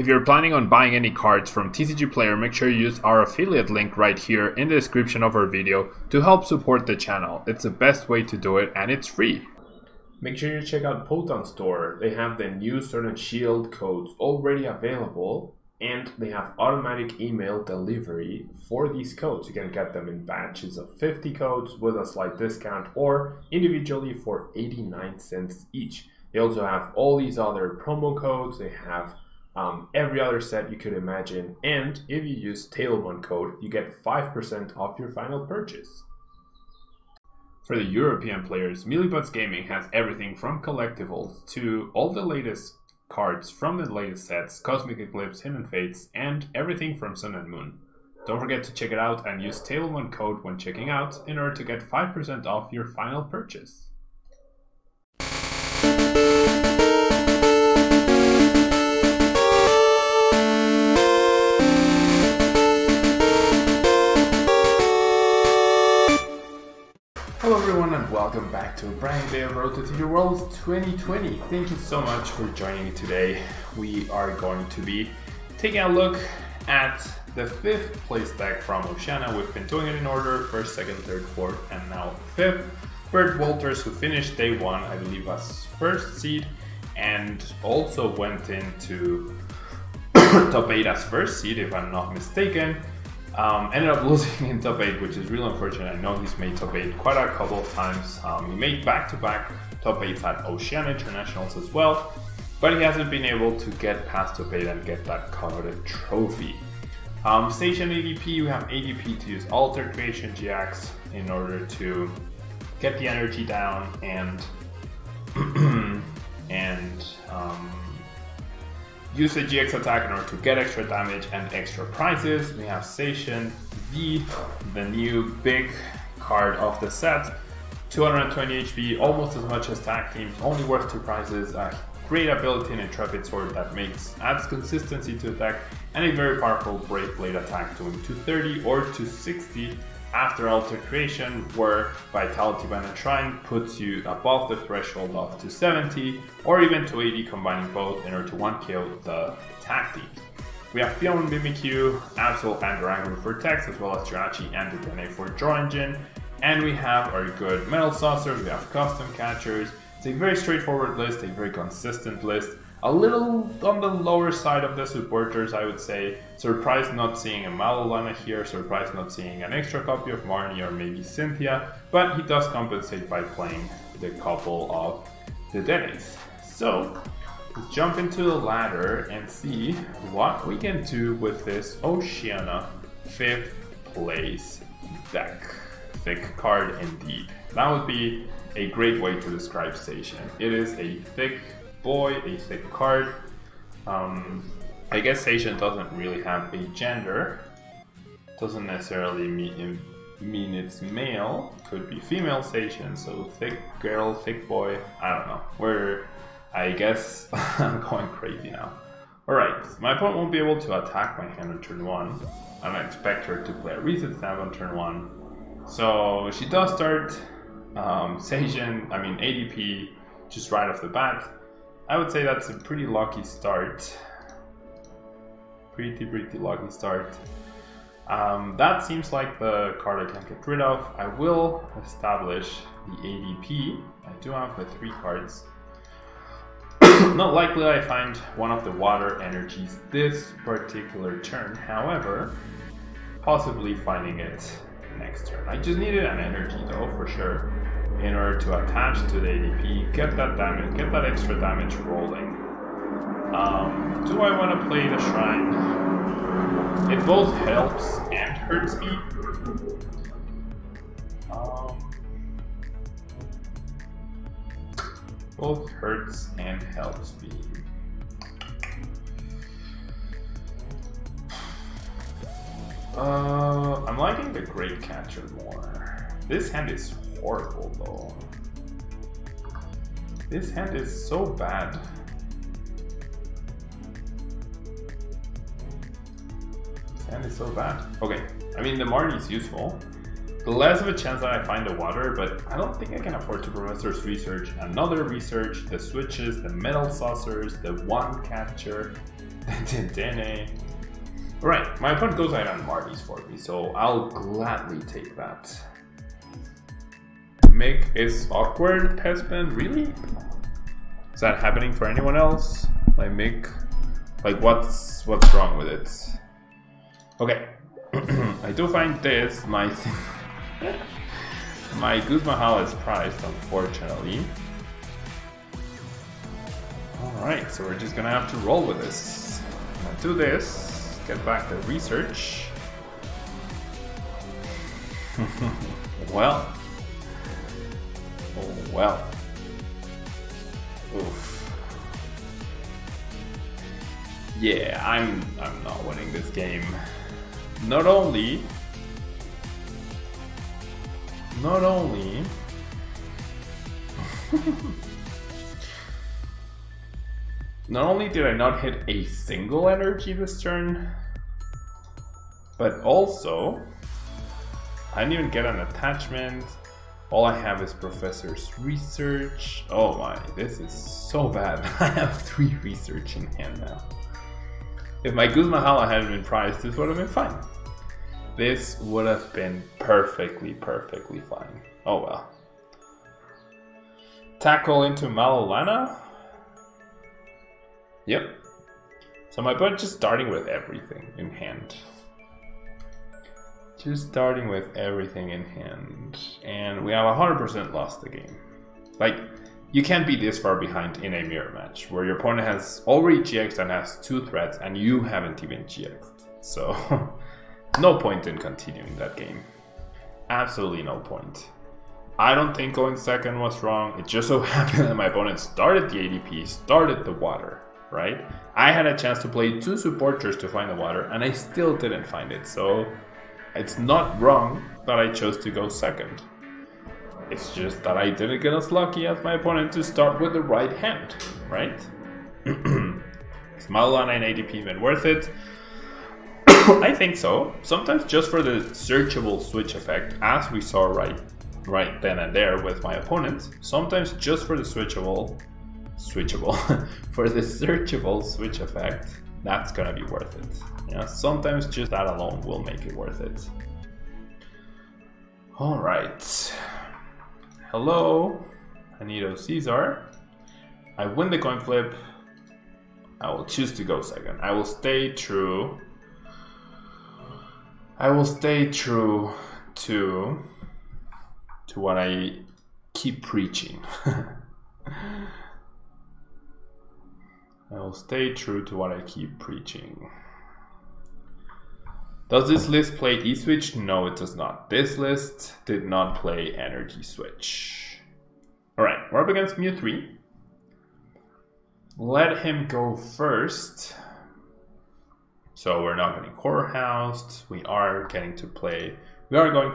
If you're planning on buying any cards from TCG Player, make sure you use our affiliate link right here in the description of our video to help support the channel. It's the best way to do it and it's free. Make sure you check out Poton Store. They have the new Sword and Shield codes already available and they have automatic email delivery for these codes. You can get them in batches of 50 codes with a slight discount or individually for 89 cents each. They also have all these other promo codes. They have every other set you could imagine, and if you use tablemon code you get 5% off your final purchase. For the European players, Mealybugs Gaming has everything from collectibles to all the latest cards from the latest sets, Cosmic Eclipse, Hidden Fates, and everything from Sun and Moon. Don't forget to check it out and use tablemon code when checking out in order to get 5% off your final purchase. Hello everyone and welcome back to a brand new day of Road to TCG Worlds 2020. Thank you so much for joining me today. We are going to be taking a look at the 5th place deck from Oceania. We've been doing it in order, 1st, 2nd, 3rd, 4th, and now 5th. Bert Walters, who finished day 1, I believe, as 1st seed, and also went into top 8 as 1st seed, if I'm not mistaken. Ended up losing in top 8, which is real unfortunate. I know he's made top 8 quite a couple of times. He made back-to-back top 8s at Oceania Internationals as well, but he hasn't been able to get past top 8 and get that coveted trophy. Zacian ADP, you have ADP to use Alter Creation GX in order to get the energy down and use the GX attack in order to get extra damage and extra prizes. We have Zacian V, the new big card of the set. 220 HP, almost as much as tag teams, only worth 2 prizes. A great ability in Intrepid Sword that adds consistency to attack, and a very powerful Brave Blade attack doing 230 or 260 after Alter Creation, where Vitality Band and Shrine puts you above the threshold of 270 or even 280, combining both in order to 1KO the attack team. We have Phione, Mimikyu, Absol, and Oranguru for text, as well as Jirachi and Dedenne for draw engine. And we have our good Metal Saucers, we have Custom Catchers. It's a very straightforward list, a very consistent list. A little on the lower side of the supporters, I would say. Surprised not seeing a Malolana here, surprised not seeing an extra copy of Marnie or maybe Cynthia, but he does compensate by playing the couple of the Dennes. So, let's jump into the ladder and see what we can do with this Oceania 5th place deck. Thick card indeed. That would be a great way to describe Zacian. It is a thick boy, a thick card. I guess Zacian doesn't really have a gender, doesn't necessarily mean it's male, could be female Zacian, so thick girl, thick boy, I don't know. I guess I'm going crazy now. Alright, my opponent won't be able to attack my hand on turn 1, and I expect her to play a Reset Stamp on turn 1, so she does start Zacian, I mean ADP, just right off the bat. I would say that's a pretty lucky start. Pretty lucky start. That seems like the card I can get rid of. I will establish the ADP. I do have the 3 cards. Not likely I find one of the water energies this particular turn, however, possibly finding it next turn. I just needed an energy though, for sure, in order to attach to the ADP, get that damage, get that extra damage rolling. Do I want to play the Shrine? It both helps and hurts me. Both hurts and helps me. I'm liking the Great Catcher more. This hand is horrible though. This hand is so bad. This hand is so bad. Okay, I mean the Marnie is useful. The less of a chance that I find the water, but I don't think I can afford to Professor's Research, another research, the switches, the Metal Saucers, the one catcher. Dedenne. Right, my opponent goes out on Marnie's for me, so I'll gladly take that. Make is awkward, Pesband, really? Is that happening for anyone else? Like make, like what's wrong with it? Okay, I do find this nice. My Goose Mahal is priced, unfortunately. Alright, so we're just gonna have to roll with this. I'm gonna do this, get back the research. Well. Oh, well. Oof. Yeah, I'm not winning this game. Not only not only did I not hit a single energy this turn, but also I didn't even get an attachment. All I have is Professor's Research. Oh my, this is so bad. I have 3 research in hand now. If my Goose Mahal hadn't been prized, this would have been fine. This would have been perfectly fine. Oh well. Tackle into Malolana. Yep. So my opponent just starting with everything in hand. And we have 100% lost the game. Like, you can't be this far behind in a mirror match where your opponent has already GX'd and has 2 threats and you haven't even GX'd. So, no point in continuing that game. Absolutely no point. I don't think going second was wrong. It just so happened that my opponent started the ADP, started the water, right? I had a chance to play 2 supporters to find the water and I still didn't find it, so it's not wrong that I chose to go second. It's just that I didn't get as lucky as my opponent to start with the right hand, right? Is Malolana and ADP even worth it? I think so. Sometimes just for the searchable switch effect, as we saw right then and there with my opponent. Sometimes just for the searchable switch effect, that's gonna be worth it. Yeah, sometimes just that alone will make it worth it. All right. Hello, Anito Caesar. I win the coin flip. I will choose to go second. I will stay true. to what I keep preaching. Does this list play E-Switch? No, it does not. This list did not play Energy Switch. Alright, we're up against Mew3. Let him go first. So we're not getting horror housed. We are going to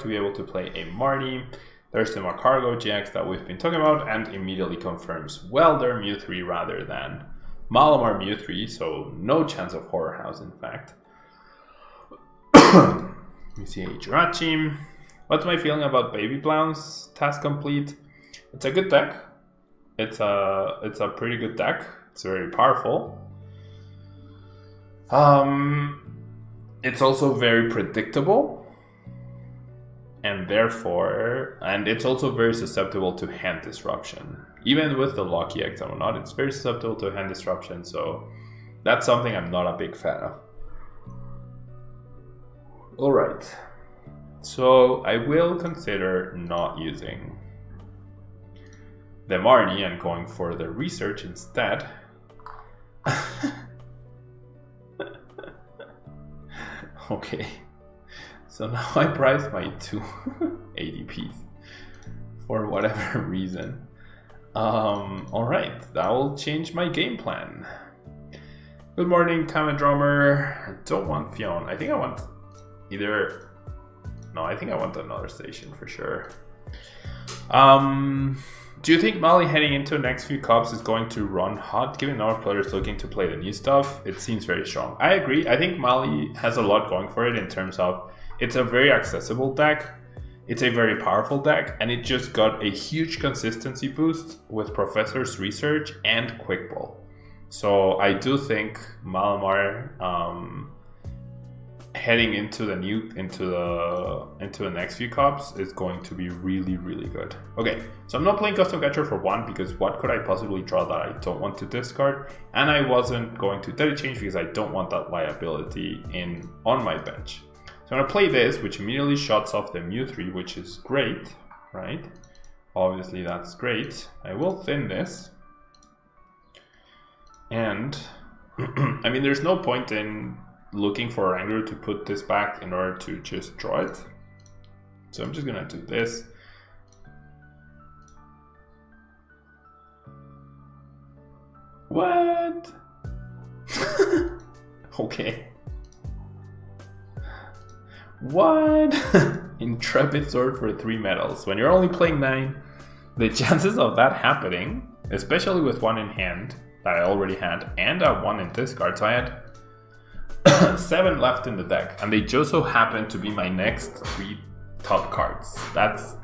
be able to play a Marnie. There's the Macargo GX that we've been talking about and immediately confirms Welder Mew3 rather than Malamar Mew3, so no chance of horror house in fact. We see a Jirachi. What's my feeling about Baby Blounce? Task complete. It's a good deck. It's a pretty good deck. It's very powerful. It's also very predictable, and it's also very susceptible to hand disruption. Even with the Locky X and whatnot, it's very susceptible to hand disruption. So that's something I'm not a big fan of. Alright, so I will consider not using the Marnie and going for the research instead. Okay, so now I priced my 2 ADPs for whatever reason. Alright, that will change my game plan. Good morning, Comet Drummer. I don't want Phione. I think I want... I think I want another station for sure. Do you think Mali heading into the next few cups is going to run hot, given our players looking to play the new stuff? It seems very strong. I agree. I think Mali has a lot going for it in terms of it's a very accessible deck, it's a very powerful deck, and it just got a huge consistency boost with Professor's Research and Quick Ball. So I do think Malamar heading into the into the next few cups is going to be really, really good. Okay, so I'm not playing Custom Catcher for one, because what could I possibly draw that I don't want to discard? And I wasn't going to Dirty Change because I don't want that liability in on my bench. So I'm gonna play this, which immediately shuts off the Mew3, which is great, right? Obviously that's great. I will thin this. And I mean, there's no point in looking for Oranguru to put this back in order to just draw it. So I'm just gonna do this. What? Okay. What? Intrepid Sword for 3 medals. When you're only playing 9, the chances of that happening, especially with one in hand that I already had, and I had one in discard, so I had 7 left in the deck, and they just so happen to be my next 3 top cards. That's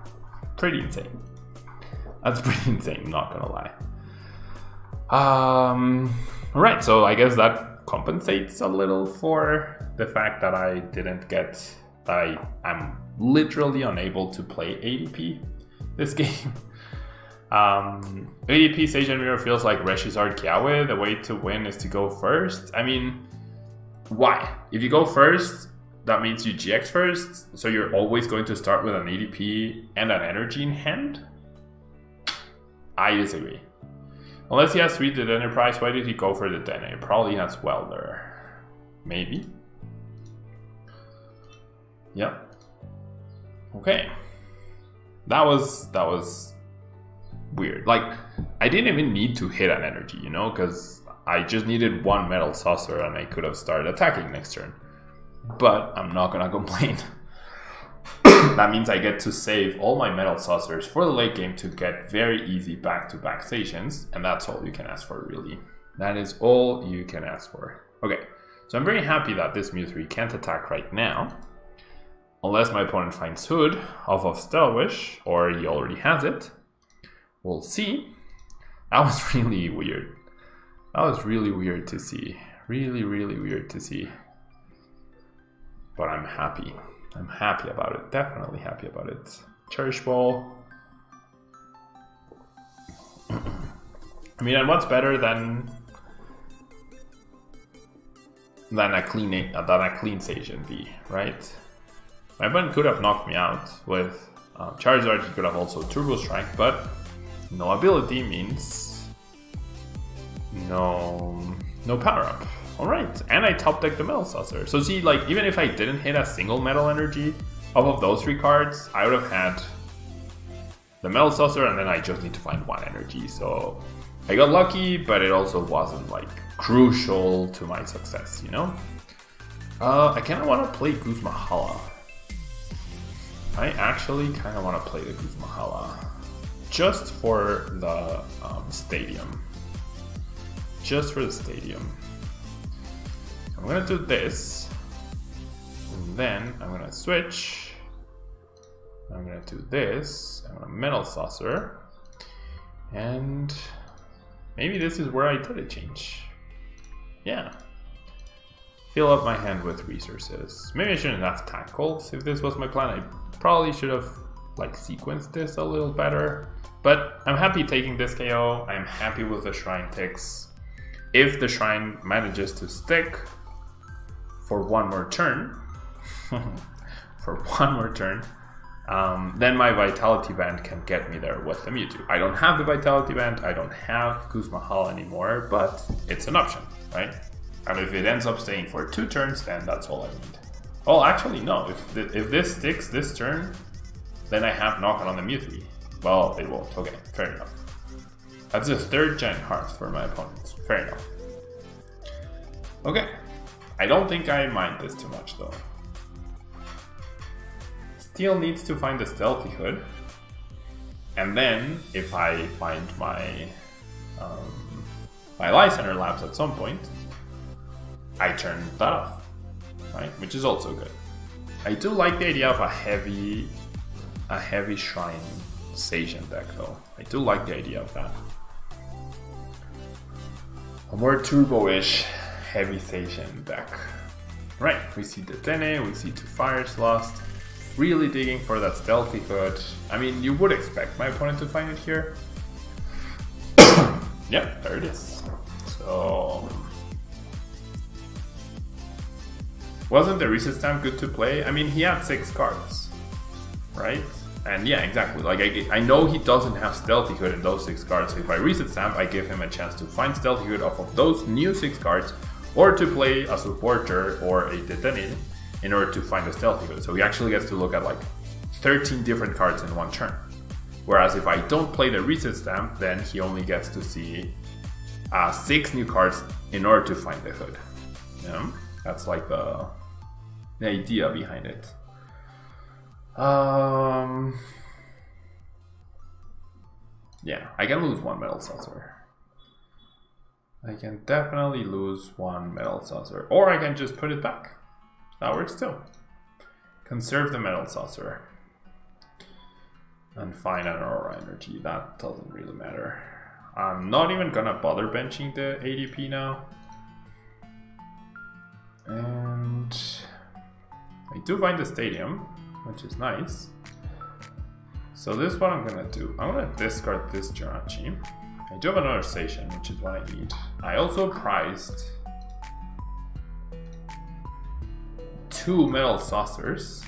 pretty insane. That's pretty insane, not gonna lie. Right, so I guess that compensates a little for the fact that I didn't get, that I'm literally unable to play ADP this game. ADP Seijin Mirror feels like Reshi's Kiawe. The way to win is to go first. I mean, why? If you go first, that means you GX first, so you're always going to start with an ADP and an energy in hand? I disagree. Unless he has 3 Dedenne prize, why did he go for Dedenne? Probably has Welder. Maybe. Yeah. Okay. That was weird. Like, I didn't even need to hit an energy, you know, because I just needed 1 Metal Saucer and I could have started attacking next turn. But I'm not gonna complain. That means I get to save all my Metal Saucers for the late game to get very easy back-to-back stations, and that's all you can ask for, really. That is all you can ask for. Okay, so I'm very happy that this Mew3 can't attack right now. Unless my opponent finds Hood off of Stellar Wish, or he already has it. We'll see. That was really weird. That was really weird to see. Really, really weird to see. But I'm happy. I'm happy about it. Definitely happy about it. Cherish Ball. I mean, and what's better than a clean Zacian V, right? My opponent could have knocked me out with Charizard. He could have also Turbo Strike, but no ability means no power up. All right, and I top deck the Metal Saucer. So see, like, even if I didn't hit a single Metal Energy off of those 3 cards, I would have had the Metal Saucer, and then I just need to find 1 energy. So I got lucky, but it also wasn't like crucial to my success, you know. I kind of want to play Goose Mahala. I actually kind of want to play the Goose Mahala just for the stadium. Just for the stadium. I'm gonna do this, and then I'm gonna switch. I'm gonna do this. I'm gonna Metal Saucer, and maybe this is where I did a change. Yeah. Fill up my hand with resources. Maybe I shouldn't have tackles. If this was my plan, I probably should have like sequenced this a little better. But I'm happy taking this KO. I'm happy with the Shrine ticks. If the Shrine manages to stick for 1 more turn, for 1 more turn, then my Vitality Band can get me there with the Mewtwo. I don't have the Vitality Band, I don't have Goose Mahal anymore, but it's an option, right? And if it ends up staying for 2 turns, then that's all I need. Well, actually, no. If this sticks this turn, then I have Knockout on the Mewtwo. Well, it won't. Okay, fair enough. That's the 3rd giant hearth for my opponents. Fair enough. Okay. I don't think I mind this too much though. Steel needs to find the Stealthy Hood. And then, if I find my my Lysander Labs at some point, I turn that off, right? Which is also good. I do like the idea of a heavy Shrine Seijin deck though. I do like the idea of that. A more turbo-ish heavy Zacian deck. Right, we see Dedenne, we see 2 fires lost. Really digging for that stealthy hood. I mean, you would expect my opponent to find it here. Yep, there it is. So... wasn't the Reset Stamp good to play? I mean, he had 6 cards, right? And yeah, exactly. Like, I know he doesn't have Stealthy Hood in those 6 cards, so if I Reset Stamp, I give him a chance to find Stealthy Hood off of those new 6 cards, or to play a Supporter or a Dedenne in order to find a Stealthy Hood. So he actually gets to look at like 13 different cards in one turn. Whereas if I don't play the Reset Stamp, then he only gets to see 6 new cards in order to find the hood. Yeah? That's like the idea behind it. Yeah, I can lose 1 Metal Saucer. I can definitely lose 1 Metal Saucer. Or I can just put it back. That works too. Conserve the Metal Saucer. And find an Aurora Energy. That doesn't really matter. I'm not even gonna bother benching the ADP now. And I do find the stadium, which is nice. So this is what I'm gonna do. I'm gonna discard this Jirachi. I do have another station, which is what I need. I also prized 2 Metal Saucers,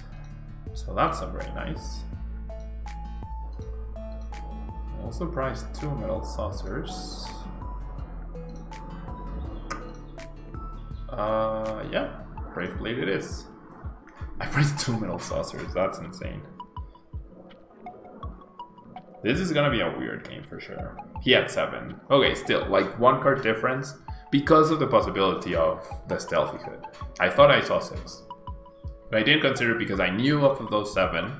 so that's not very nice. I also prized 2 Metal Saucers. Yeah, Brave Blade it is. I priced 2 Metal Saucers, that's insane. This is gonna be a weird game for sure. He had 7. Okay, still, like 1 card difference because of the possibility of the Stealthy Hood. I thought I saw 6. But I didn't consider it because I knew off of those 7,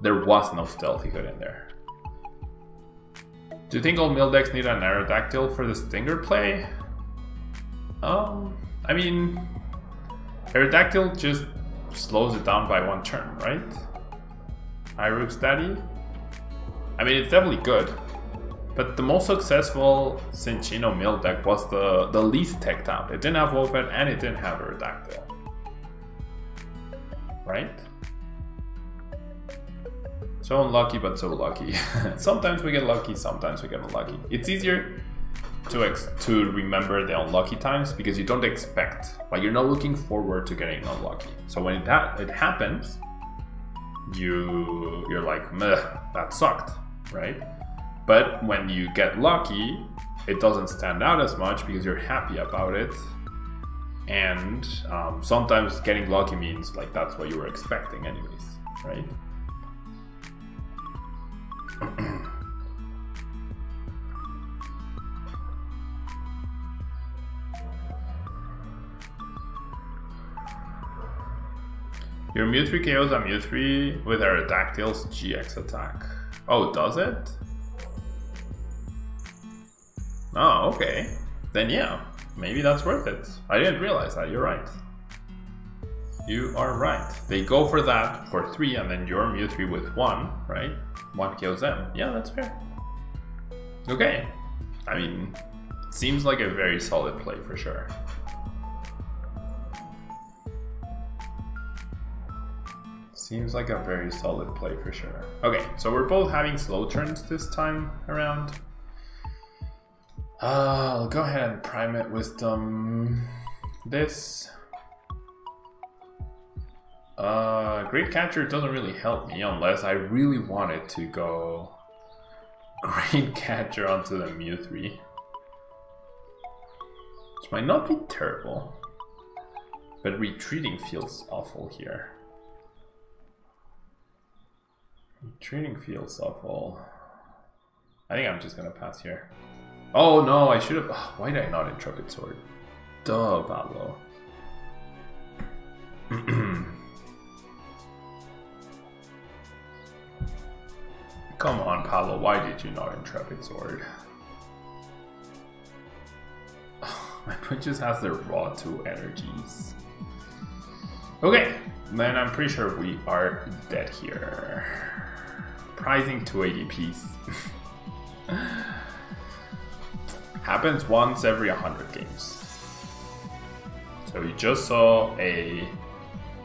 there was no Stealthy Hood in there. Do you think all mill decks need an Aerodactyl for the Stinger play? I mean, Aerodactyl just slows it down by 1 turn, right? Irook's Daddy? I mean, it's definitely good, but the most successful Cinchino mill deck was the least teched out. It didn't have Wolfhead and it didn't have Aerodactyl, right? So unlucky, but so lucky. Sometimes we get lucky, sometimes we get unlucky. It's easier to remember the unlucky times because you don't expect, like you're not looking forward to getting unlucky. So when it happens, you're like, meh, that sucked, right? But when you get lucky, it doesn't stand out as much because you're happy about it. And sometimes getting lucky means like that's what you were expecting anyways, right? Your Mew3 KOs a Mew3 with Aerodactyl's GX attack. Oh, does it? Oh, okay. Then yeah, maybe that's worth it. I didn't realize that, you're right. You are right. They go for that for 3 and then your Mew3 with 1, right? 1 KOs them. Yeah, that's fair. Okay. I mean, seems like a very solid play for sure. Seems like a very solid play for sure. Okay, so we're both having slow turns this time around. I'll go ahead and prime it with this. Great Catcher doesn't really help me unless I really wanted to go Great Catcher onto the Mew3. Which might not be terrible, but retreating feels awful here. Training feels awful. I think I'm just gonna pass here. Oh no, I should have. Oh, why did I not Intrepid Sword? Duh, Pablo. Come on, Pablo, why did you not Intrepid Sword? Oh, my point just has their raw 2 energies. Okay, then I'm pretty sure we are dead here. Prizing 2 ADPs. Happens once every 100 games. So you just saw a...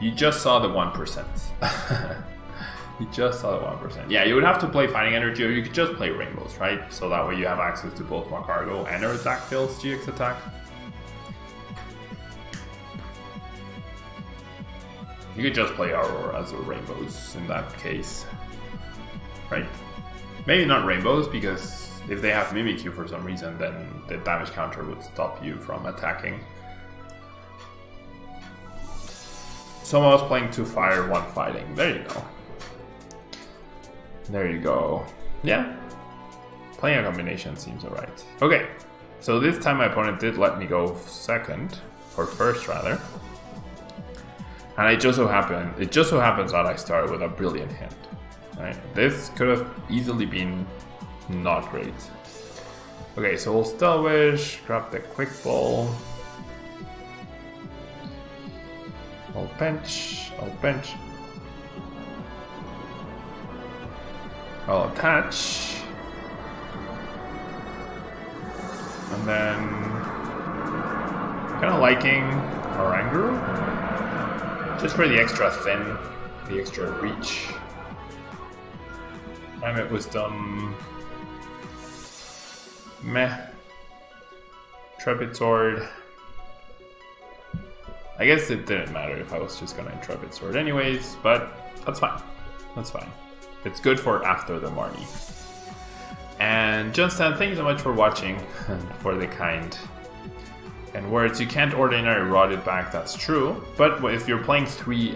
You just saw the 1%. You just saw the 1%. Yeah, you would have to play Fighting Energy, or you could just play Rainbows, right? So that way you have access to both Magcargo and Aerodactyl's GX attack. You could just play Auroras or Rainbows in that case, right? Maybe not Rainbows, because if they have Mimikyu for some reason, then the damage counter would stop you from attacking. Someone was playing 2 fire, 1 fighting. There you go. There you go. Yeah. Playing a combination seems alright. Okay. So this time my opponent did let me go second, or first rather. And it just so happens that I started with a brilliant hand. Right? This could have easily been not great. Okay, so we'll Stellar Wish, grab the Quick Ball. I'll bench. I'll attach. And then... Kind of liking Oranguru. Just for the extra thin, the extra reach. Damn it, Wisdom. Meh. Intrepid Sword. I guess it didn't matter if I was just gonna Intrepid Sword anyways, but that's fine. That's fine. It's good for after the Marnie. And Johnstan, thank you so much for watching, for the kind and words. You can't ordinary rod it back, that's true. But if you're playing three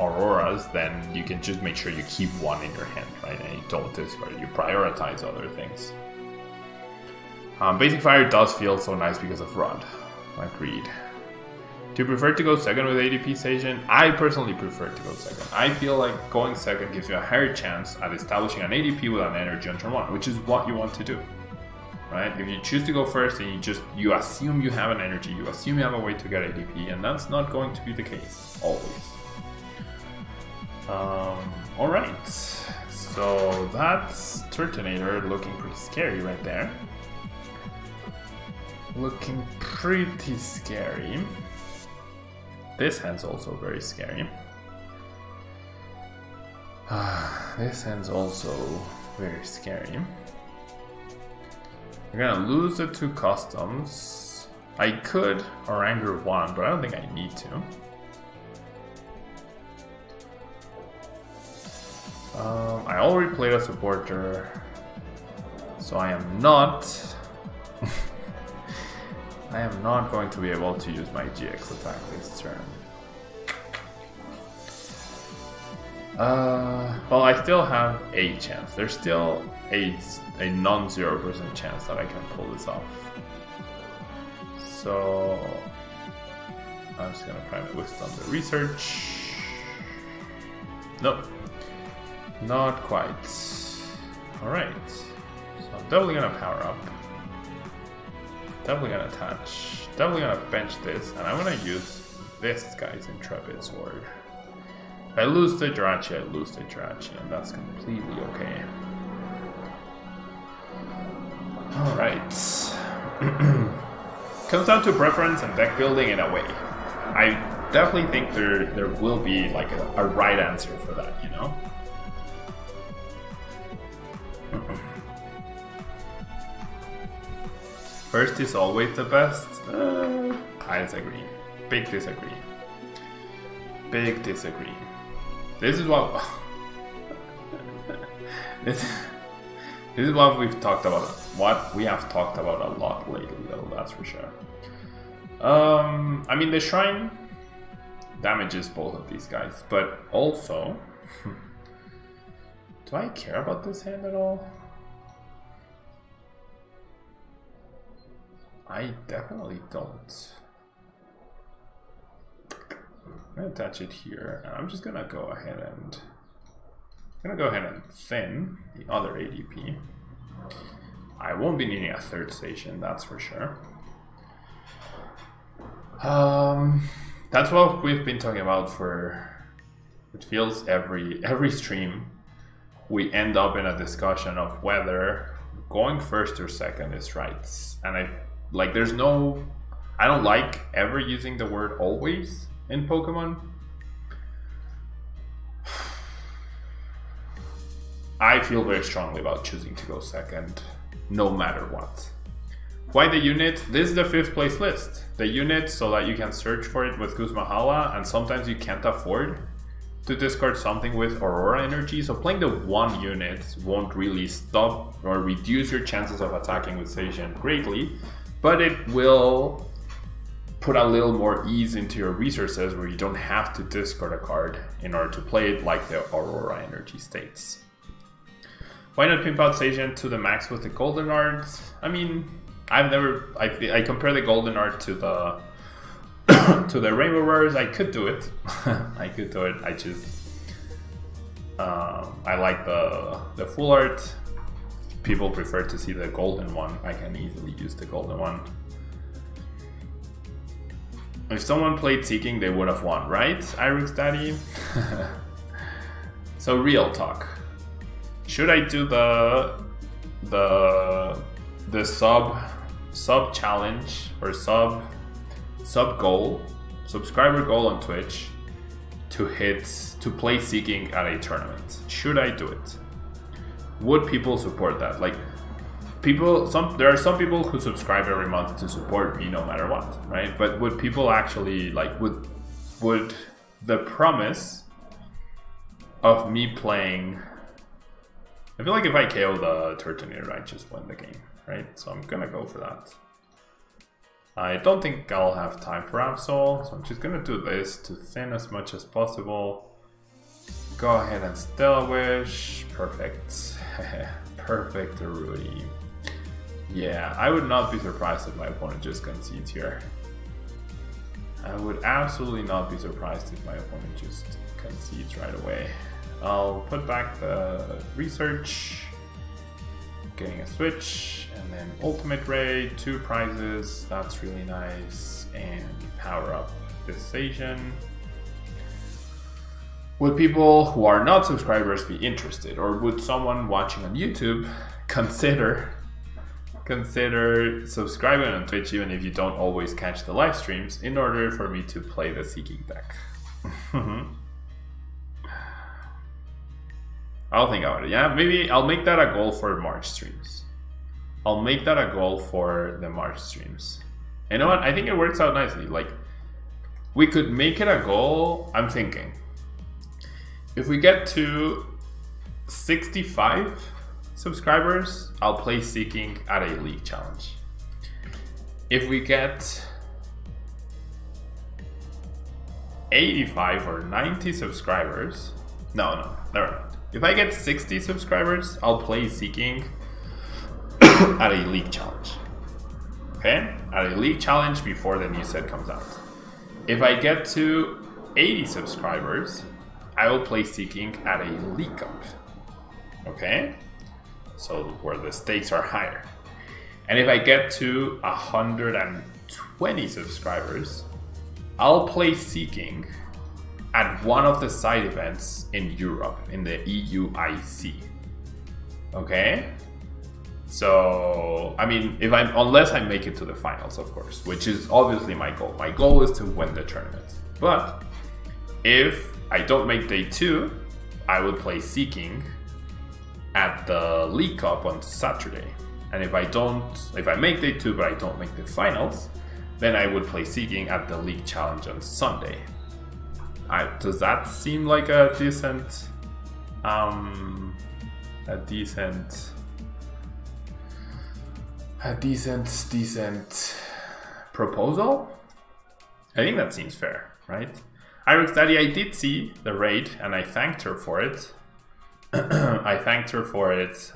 Auroras, then you can just make sure you keep one in your hand, right? And you don't discard it, you prioritize other things. Basic Fire does feel so nice because of Rod. Agreed. Do you prefer to go second with ADP Seijin? I personally prefer to go second. I feel like going second gives you a higher chance at establishing an ADP with an energy on turn 1, which is what you want to do, right? If you choose to go first and you assume you have an energy, you assume you have a way to get ADP, and that's not going to be the case, always. Alright, so that's Turtonator looking pretty scary right there. Looking pretty scary. This hand's also very scary. This hand's also very scary. We're gonna lose the 2 customs. I could Oranguru 1, but I don't think I need to. I already played a supporter, so I am not... I am not going to be able to use my GX attack this turn. Well, I still have a chance. There's still a non-0% chance that I can pull this off. So I'm just gonna try and Wisdom the Research. Nope, not quite. All right, so I'm definitely gonna power up. Definitely gonna attach, definitely gonna bench this, and I'm gonna use this guy's Intrepid Sword. If I lose the Jirachi, I lose the Jirachi, and that's completely okay. Alright. Comes down to preference and deck building in a way. I definitely think there will be like a right answer for that, you know? First is always the best. I disagree. Big disagree. Big disagree. This is what this is what we've talked about. What we have talked about a lot lately, though. That's for sure. I mean, the shrine damages both of these guys, but also, do I care about this hand at all? I definitely don't. I'm gonna attach it here, and I'm just gonna go ahead and thin the other ADP. I won't be needing a third station, that's for sure. That's what we've been talking about for. It feels every stream we end up in a discussion of whether going first or second is right. And I like, there's no, I don't like ever using the word always in Pokemon. I feel very strongly about choosing to go second, no matter what. Why the unit? This is the 5th place list. The unit so that you can search for it with Guzmahala, and sometimes you can't afford to discard something with Aurora Energy, so playing the 1 unit won't really stop or reduce your chances of attacking with Seijin greatly, but it will put a little more ease into your resources where you don't have to discard a card in order to play it like the Aurora Energy states. Why not pimp out Seijin to the max with the Golden Art? I mean, I've never... I compare the Golden Art to the Rainbow Rares. I could do it. I could do it. I just... I like the Full Art. People prefer to see the Golden one. I can easily use the Golden one. If someone played Seeking, they would have won, right? Irix Daddy? So, real talk. Should I do the sub challenge or sub goal, subscriber goal on Twitch to play Seeking at a tournament? Should I do it? Would people support that? Like, people, there are some people who subscribe every month to support me no matter what, right? But would people actually like, would the promise of me playing? I feel like if I KO the Turtonator, I just win the game, right? So I'm gonna go for that. I don't think I'll have time for Absol, so I'm just gonna do this to thin as much as possible. Go ahead and Stellar Wish. Perfect. Perfect, Rudy. Yeah, I would not be surprised if my opponent just concedes here. I would absolutely not be surprised if my opponent just concedes right away. I'll put back the research, getting a switch, and then ultimate ray, 2 prizes, that's really nice, and power up this Seijin. Would people who are not subscribers be interested, or would someone watching on YouTube consider subscribing on Twitch even if you don't always catch the live streams in order for me to play the Seeking deck? I'll think about it. Yeah, maybe I'll make that a goal for March streams. I'll make that a goal for the March streams. You know what? I think it works out nicely. Like, we could make it a goal. I'm thinking, if we get to 65 subscribers, I'll play Seeking at a league challenge. If we get 85 or 90 subscribers, no, never mind. If I get 60 subscribers, I'll play Seeking at a league challenge. Okay? At a league challenge before the new set comes out. If I get to 80 subscribers, I will play Seeking at a league cup. Okay? So where the stakes are higher. And if I get to 120 subscribers, I'll play Seeking at one of the side events in Europe, in the EUIC. Okay? So, I mean, if I'm, unless I make it to the finals, of course, which is obviously my goal. My goal is to win the tournament. But if I don't make day 2, I would play Seeking at the League Cup on Saturday. And if I don't, if I make day 2 but I don't make the finals, then I would play Seeking at the League Challenge on Sunday. Does that seem like a decent proposal? I think that seems fair, right? Irix Daddy, I did see the raid and I thanked her for it. I thanked her for it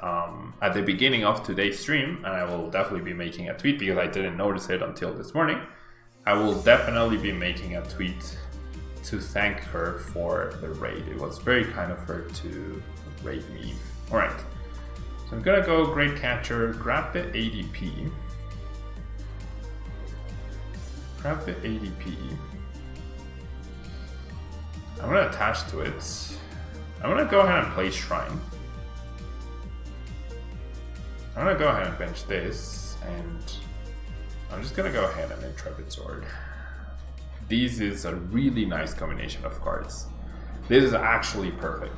at the beginning of today's stream, and I will definitely be making a tweet because I didn't notice it until this morning. I will definitely be making a tweet to thank her for the raid. It was very kind of her to raid me. All right, so I'm gonna go Great Catcher, grab the ADP. Grab the ADP. I'm gonna attach to it. I'm gonna go ahead and play Shrine. I'm gonna go ahead and bench this, and I'm just gonna go ahead and Intrepid Sword. This is a really nice combination of cards. This is actually perfect.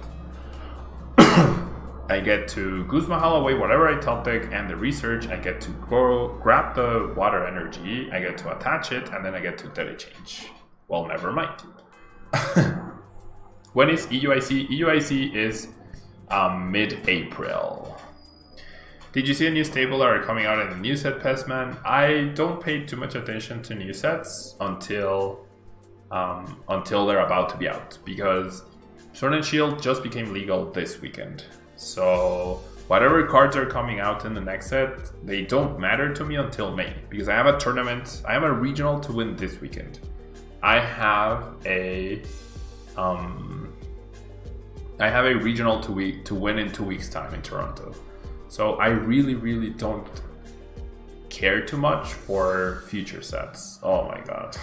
I get to Goose Mahalo away whatever I top deck and the research. I get to go grab the water energy, I get to attach it, and then I get to telechange. Well, never mind. When is EUIC? EUIC is mid-April. Did you see a new stable that are coming out in the new set, Pestman? I don't pay too much attention to new sets until they're about to be out, because Sword and Shield just became legal this weekend. So whatever cards are coming out in the next set, they don't matter to me until May, because I have a tournament, I have a regional to win this weekend. I have a regional to win in 2 weeks' time in Toronto. So I really, really don't care too much for future sets. Oh my god.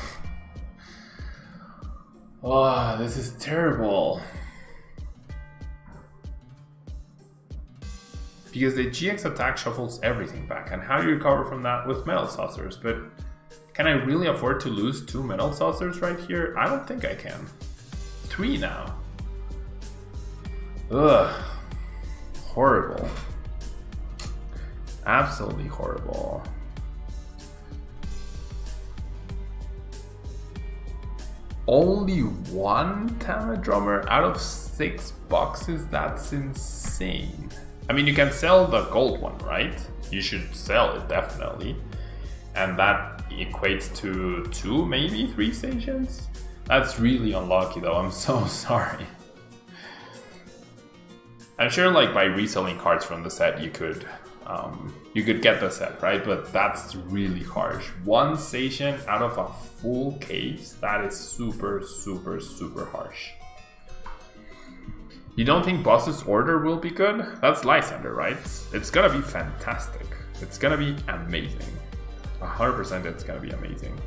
Oh, this is terrible. Because the GX attack shuffles everything back, and how do you recover from that with Metal Saucers? But can I really afford to lose 2 Metal Saucers right here? I don't think I can. 3 now. Ugh. Horrible. Absolutely horrible. Only 1 Tama Drummer out of 6 boxes? That's insane. I mean, you can sell the gold one, right? You should sell it, definitely. And that equates to 2, maybe 3 stations? That's really unlucky though, I'm so sorry. I'm sure like by reselling cards from the set you could get the set, right? But that's really harsh. 1 station out of a full case, that is super, super, super harsh. You don't think Boss's Order will be good? That's Lysander, right? It's gonna be fantastic. It's gonna be amazing. 100% it's gonna be amazing.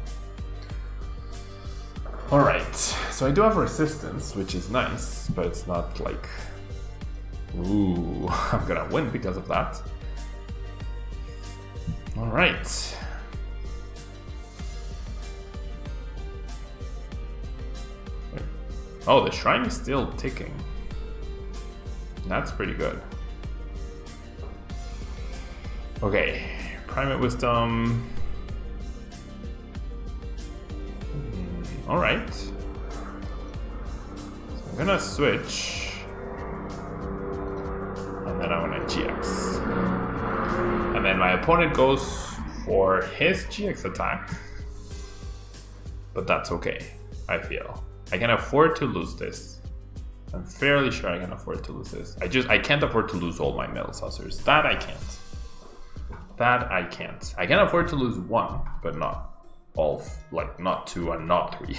Alright, so I do have resistance, which is nice, but it's not like... Ooh, I'm gonna win because of that. Alright. Oh, the shrine is still ticking. That's pretty good. Okay, Primate Wisdom. Alright. So I'm gonna switch. And then I want a GX. And then my opponent goes for his GX attack. But that's okay, I feel. I can afford to lose this. I'm fairly sure I can afford to lose this. I can't afford to lose all my Metal Saucers. That I can't. That I can't. I can afford to lose 1, but not all, like not 2 and not 3.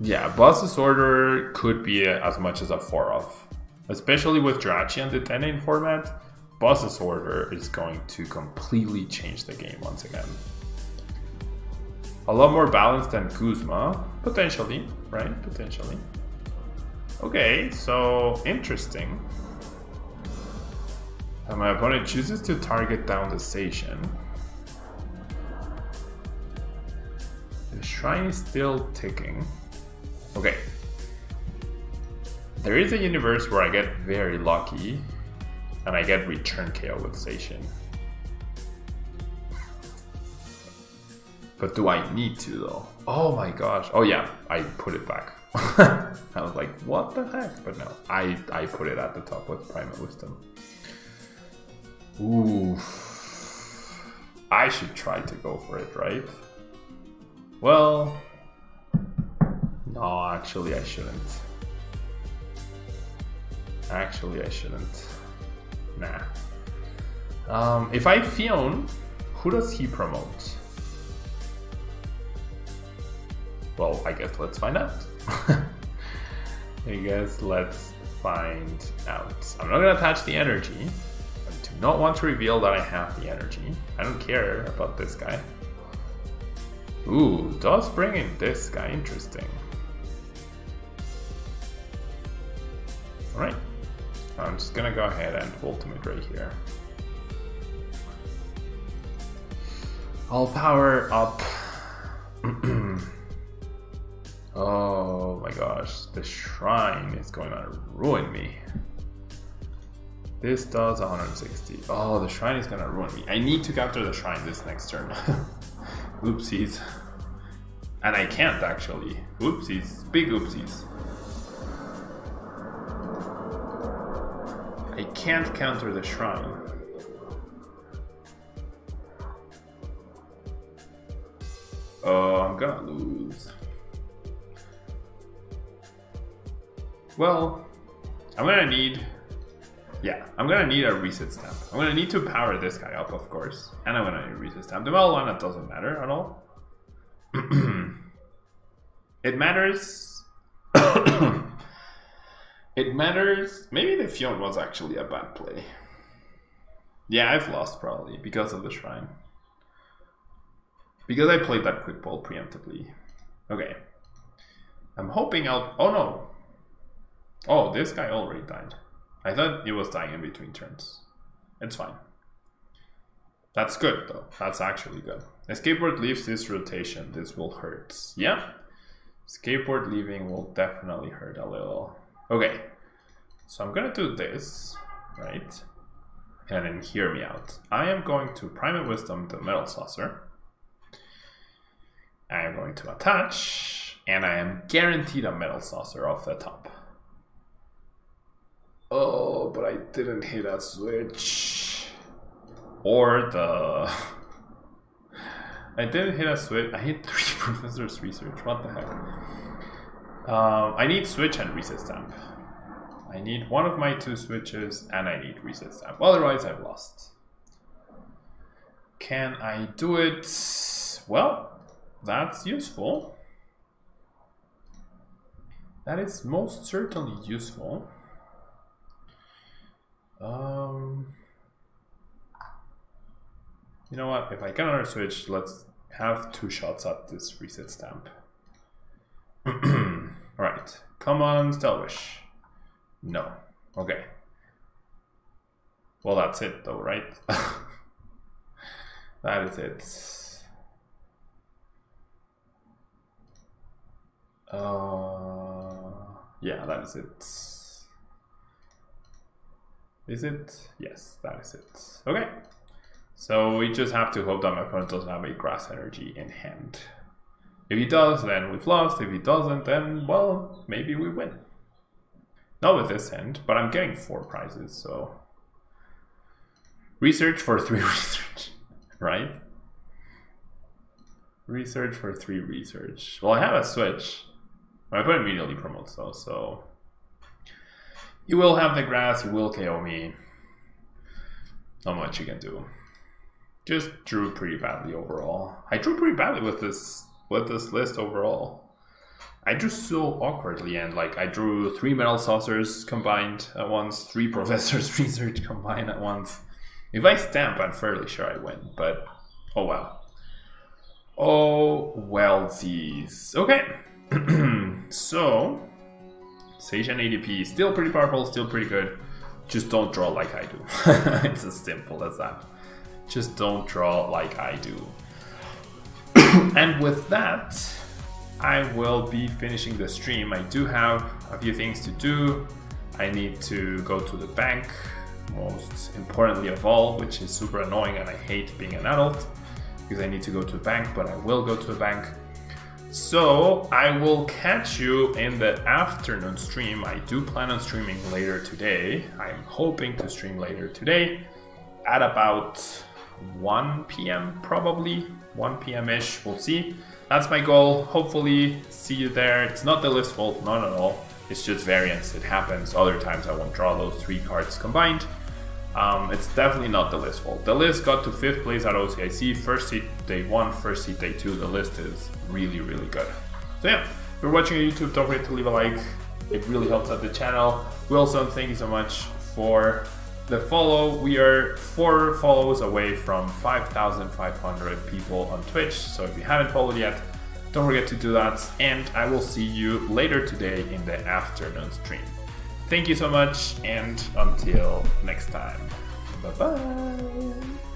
Yeah, Boss's Order could be as much as a 4-off. Especially with Jirachi and Dedenne in format, Boss's Order is going to completely change the game once again. A lot more balanced than Kuzma, potentially, right? Potentially. Okay, so interesting. And my opponent chooses to target down the station. The shrine is still ticking. Okay, there is a universe where I get very lucky and I get return KO with Zacian. But do I need to though? Oh my gosh, oh yeah, I put it back. I was like, what the heck? But no, I put it at the top with Primate Wisdom. Ooh, I should try to go for it, right? Well... No, actually I shouldn't. Actually I shouldn't. Nah. If I Phione, who does he promote? Well, I guess let's find out. I guess let's find out. I'm not gonna attach the energy. I do not want to reveal that I have the energy. I don't care about this guy. Ooh, does bring in this guy, interesting. Alright, I'm just gonna go ahead and ultimate right here. I'll power up. Oh my gosh, the shrine is going to ruin me. This does 160. Oh, the shrine is going to ruin me. I need to capture the shrine this next turn. Oopsies. And I can't actually. Oopsies. Big oopsies. I can't counter the shrine. Oh, I'm gonna lose. Well, I'm gonna need... yeah, I'm gonna need a reset stamp. I'm gonna need to power this guy up, of course. And I'm gonna need a reset stamp. The Malolana doesn't matter at all. It matters... it matters... Maybe the Phione was actually a bad play. Yeah, I've lost probably because of the shrine. Because I played that quick ball preemptively. Okay. I'm hoping I'll... oh no! Oh, this guy already died. I thought he was dying in between turns. It's fine. That's good though. That's actually good. Escapeboard leaves this rotation. This will hurt. Yeah. Escapeboard leaving will definitely hurt a little. Okay. So I'm gonna do this. Right. And then hear me out. I am going to Primate Wisdom the Metal Saucer. I am going to attach, and I am guaranteed a Metal Saucer off the top. Oh, but I didn't hit a switch. Or the... I didn't hit a switch. I hit 3 Professor's Research. What the heck? I need switch and reset stamp. I need one of my 2 switches, and I need reset stamp. Otherwise, I've lost. Can I do it? Well... that's useful. That is most certainly useful. You know what? If I can counter switch, let's have 2 shots at this reset stamp. Alright. Come on, Stellar Wish. No. Okay. Well, that's it though, right? That is it. Yeah, that is it. Is it? Yes, that is it. Okay. So we just have to hope that my opponent doesn't have a grass energy in hand. If he does, then we've lost. If he doesn't, then, well, maybe we win. Not with this hand, but I'm getting 4 prizes, so... research for 3 research, right? Research for 3 research. Well, I have a switch. My opponent immediately promotes though, so... you will have the grass, you will KO me. Not much you can do. Just drew pretty badly overall. I drew pretty badly with this list overall. I drew so awkwardly, and like I drew 3 Metal Saucers combined at once, 3 Professor's Research combined at once. If I stamp, I'm fairly sure I win, but oh well. Oh wellsies. Okay. So, Seijin ADP, still pretty powerful, still pretty good. Just don't draw like I do. It's as simple as that. Just don't draw like I do. And with that, I will be finishing the stream. I do have a few things to do. I need to go to the bank, most importantly of all, which is super annoying, and I hate being an adult because I need to go to the bank, but I will go to the bank. So, I will catch you in the afternoon stream. I do plan on streaming later today. I'm hoping to stream later today at about 1 p.m. probably. 1 p.m.ish, we'll see. That's my goal. Hopefully, see you there. It's not the list fault, not at all. It's just variance. It happens. Other times I won't draw those 3 cards combined. It's definitely not the list fault. The list got to 5th place at OCIC, first seed day 1, first seed day 2. The list is really good. So yeah, if you're watching on YouTube, don't forget to leave a like. It really helps out the channel. Wilson, thank you so much for the follow. We are 4 follows away from 5,500 people on Twitch. So if you haven't followed yet, don't forget to do that. And I will see you later today in the afternoon stream. Thank you so much, and until next time. Bye-bye.